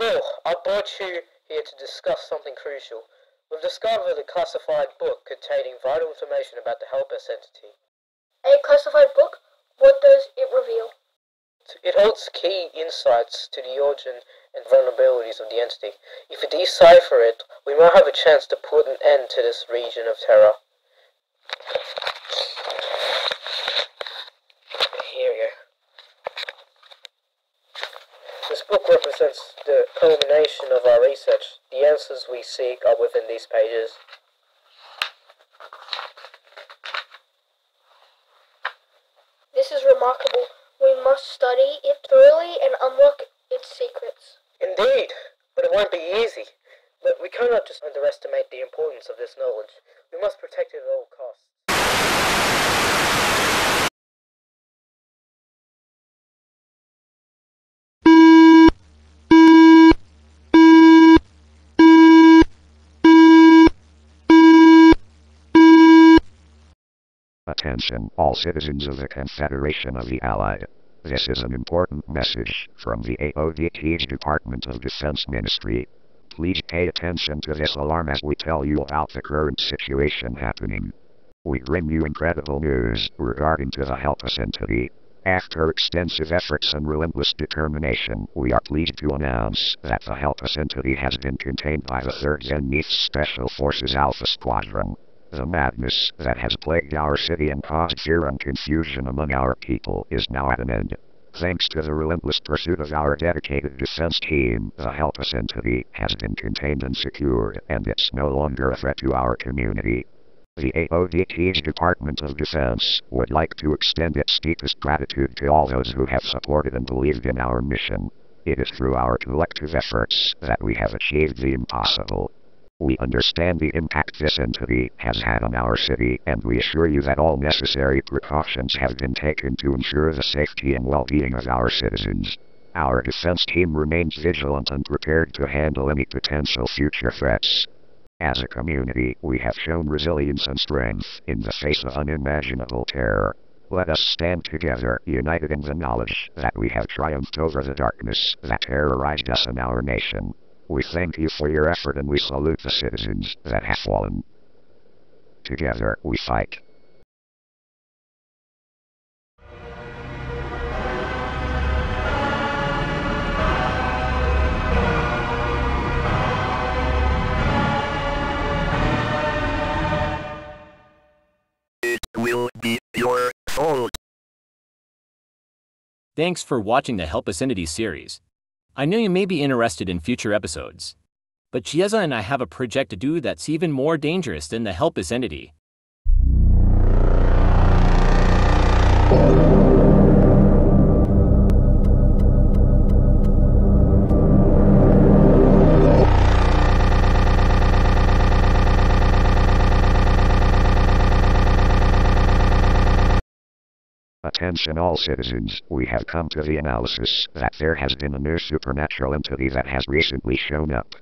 Will, I brought you here to discuss something crucial. We've discovered a classified book containing vital information about the HelpUs Entity. A classified book? What does it reveal? It holds key insights to the origin and vulnerabilities of the entity. If we decipher it, we might have a chance to put an end to this region of terror. Here we go. This book represents the culmination of our research. The answers we seek are within these pages. This is remarkable. We must study it thoroughly and unlock its secrets. Indeed, but it won't be easy. But we cannot just underestimate the importance of this knowledge. We must protect it at all costs. Attention, all citizens of the Confederation of the Allied. This is an important message from the AODT's Department of Defense Ministry. Please pay attention to this alarm as we tell you about the current situation happening. We bring you incredible news regarding to the HelpUs Entity. After extensive efforts and relentless determination, we are pleased to announce that the HelpUs Entity has been contained by the 3rd Zenith Special Forces Alpha Squadron. The madness that has plagued our city and caused fear and confusion among our people is now at an end. Thanks to the relentless pursuit of our dedicated defense team, the HelpUs Entity has been contained and secured, and it's no longer a threat to our community. The AODT's Department of Defense would like to extend its deepest gratitude to all those who have supported and believed in our mission. It is through our collective efforts that we have achieved the impossible. We understand the impact this entity has had on our city, and we assure you that all necessary precautions have been taken to ensure the safety and well-being of our citizens. Our defense team remains vigilant and prepared to handle any potential future threats. As a community, we have shown resilience and strength in the face of unimaginable terror. Let us stand together, united in the knowledge that we have triumphed over the darkness that terrorized us and our nation. We thank you for your effort and we salute the citizens that have fallen. Together we fight. It will be your fault. Thanks for watching the HelpUs Entity series. I know you may be interested in future episodes, but Chieza and I have a project to do that's even more dangerous than the HelpUs Entity. Attention all citizens, we have come to the analysis that there has been a new supernatural entity that has recently shown up.